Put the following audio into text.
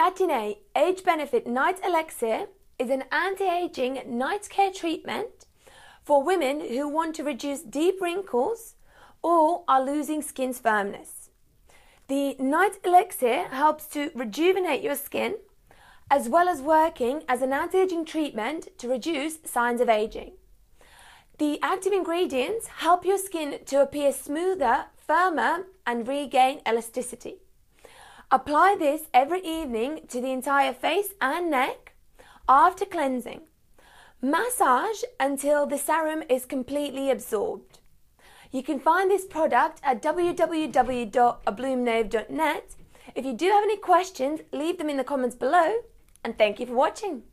Gatineau Age Benefit Night Elixir is an anti-aging night care treatment for women who want to reduce deep wrinkles or are losing skin's firmness. The Night Elixir helps to rejuvenate your skin as well as working as an anti-aging treatment to reduce signs of aging. The active ingredients help your skin to appear smoother, firmer, and regain elasticity. Apply this every evening to the entire face and neck after cleansing. Massage until the serum is completely absorbed. You can find this product at www.abloomnove.net. If you do have any questions, leave them in the comments below, and thank you for watching.